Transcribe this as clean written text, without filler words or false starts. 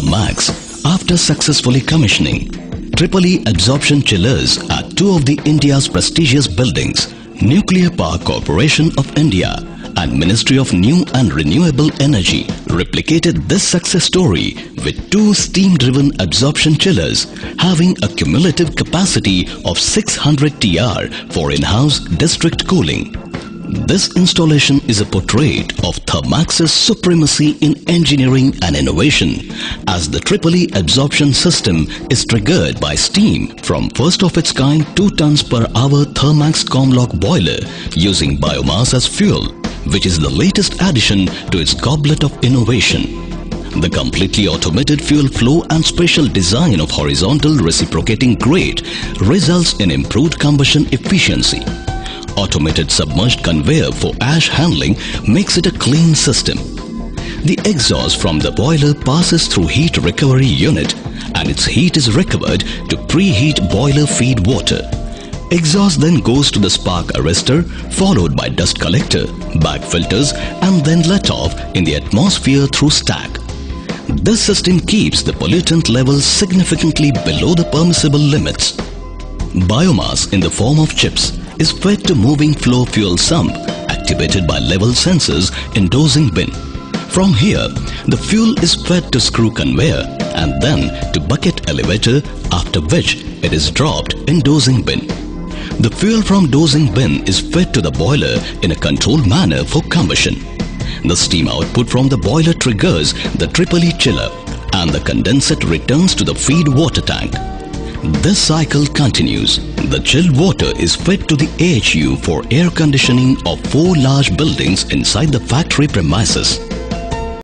per max after successfully commissioning. EEE absorption chillers at two of the India's prestigious buildings, Nuclear Power Corporation of India and Ministry of New and Renewable Energy replicated this success story with two steam-driven absorption chillers having a cumulative capacity of 600 TR for in-house district cooling. This installation is a portrait of Thermax's supremacy in engineering and innovation, as the EEE absorption system is triggered by steam from first of its kind 2 tons per hour Thermax Comlock boiler using biomass as fuel, which is the latest addition to its goblet of innovation. The completely automated fuel flow and special design of horizontal reciprocating grate results in improved combustion efficiency. Automated submerged conveyor for ash handling makes it a clean system. The exhaust from the boiler passes through heat recovery unit and its heat is recovered to preheat boiler feed water. Exhaust then goes to the spark arrestor followed by dust collector, back filters and then let off in the atmosphere through stack. This system keeps the pollutant levels significantly below the permissible limits. Biomass in the form of chips is fed to moving flow fuel sump activated by level sensors in dosing bin. From here, the fuel is fed to screw conveyor and then to bucket elevator, after which it is dropped in dosing bin. The fuel from dosing bin is fed to the boiler in a controlled manner for combustion. The steam output from the boiler triggers the EEE chiller and the condensate returns to the feed water tank. This cycle continues. The chilled water is fed to the AHU for air conditioning of 4 large buildings inside the factory premises.